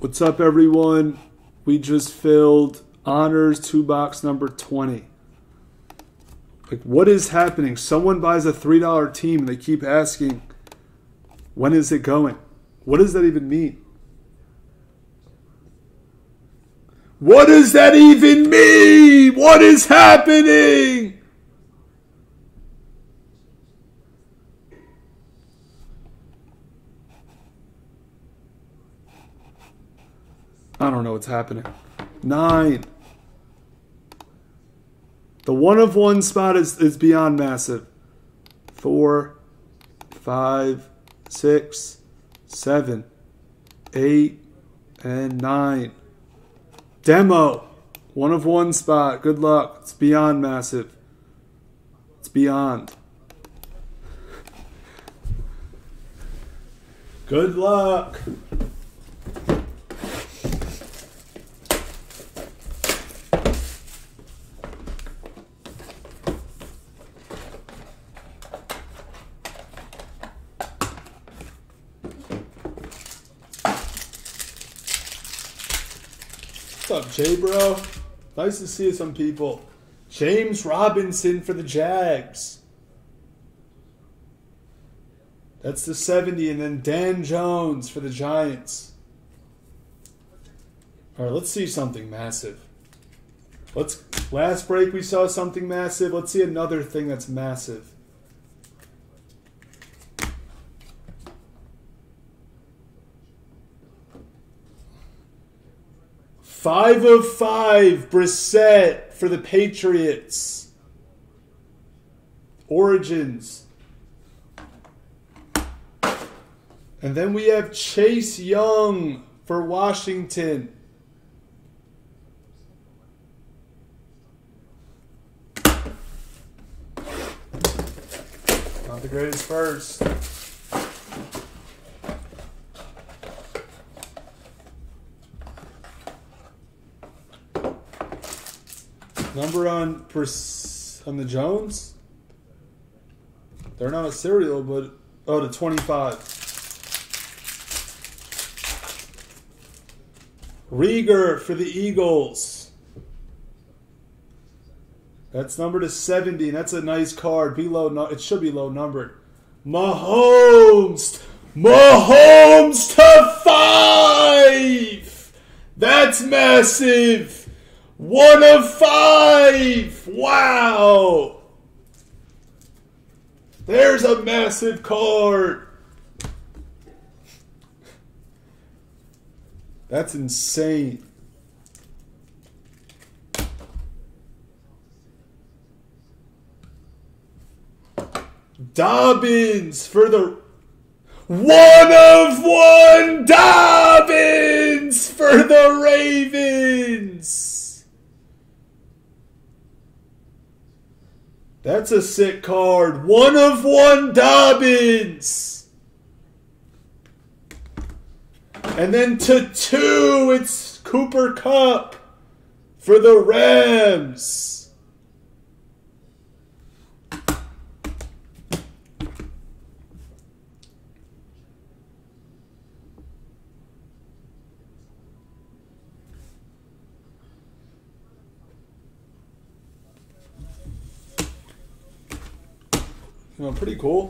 What's up, everyone? We just filled honors 2 box number 20. Like, what is happening? Someone buys a $3 team and they keep asking, when is it going? What does that even mean? What does that even mean? What is happening? I don't know what's happening. 9. The 1 of 1 spot is beyond massive. 4, 5, 6, 7, 8, and 9. Demo. 1 of 1 spot. Good luck. It's beyond massive. It's beyond. Good luck. What's up, Jay, bro? Nice to see some people. James Robinson for the Jags. That's the 70. And then Dan Jones for the Giants. All right, let's see something massive. Last break we saw something massive. Let's see another thing that's massive. Five of five, Brissett for the Patriots. Origins. And then we have Chase Young for Washington. Not the greatest first. Number on the Jones? They're not a serial, but... Oh, to 25. Rieger for the Eagles. That's number to 70. That's a nice card. Be low, it should be low numbered. Mahomes! Mahomes to 5! That's massive! 1 of 5! Wow! There's a massive card! That's insane. Dobbins for the... 1 of 1! Dobbins for the Ravens! That's a sick card. 1 of 1 Dobbins. And then to 2, it's Cooper Kupp for the Rams. You know, pretty cool.